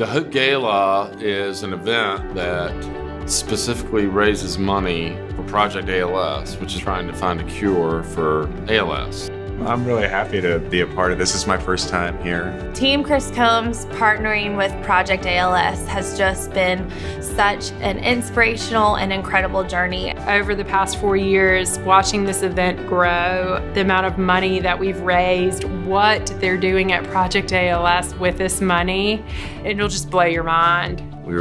The Hope Gala is an event that specifically raises money for Project ALS, which is trying to find a cure for ALS. I'm really happy to be a part of this. This is my first time here. Team Chris Combs partnering with Project ALS has just been such an inspirational and incredible journey. Over the past 4 years, watching this event grow, the amount of money that we've raised, what they're doing at Project ALS with this money, it'll just blow your mind. We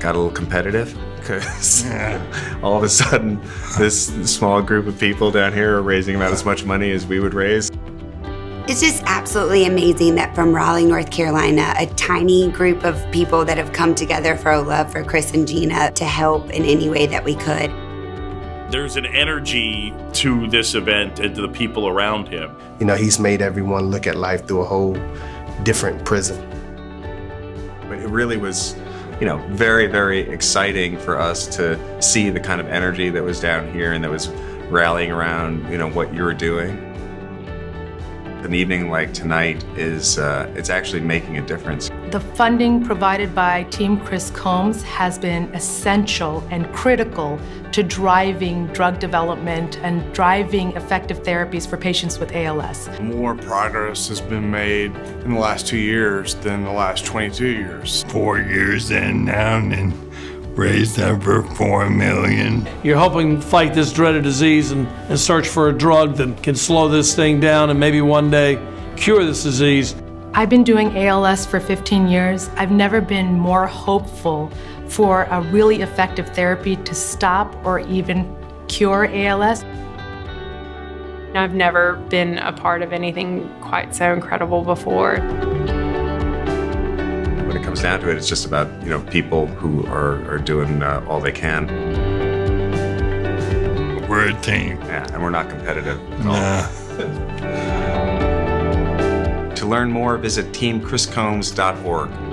got a little competitive, because all of a sudden this small group of people down here are raising about as much money as we would raise. It's just absolutely amazing that from Raleigh, North Carolina, a tiny group of people that have come together for a love for Chris and Gina to help in any way that we could. There's an energy to this event and to the people around him. You know, he's made everyone look at life through a whole different prism. But it really was, you know, very, very exciting for us to see the kind of energy that was down here and that was rallying around, you know, what you were doing. An evening like tonight is, it's actually making a difference. The funding provided by Team Chris Combs has been essential and critical to driving drug development and driving effective therapies for patients with ALS. More progress has been made in the last 2 years than the last 22 years. 4 years in now and raised over $4 million. You're helping fight this dreaded disease and search for a drug that can slow this thing down and maybe one day cure this disease. I've been doing ALS for 15 years. I've never been more hopeful for a really effective therapy to stop or even cure ALS. I've never been a part of anything quite so incredible before. When it comes down to it, it's just about, you know, people who are doing all they can. We're a team. Yeah, and we're not competitive at all. To learn more, visit teamchriscombs.org.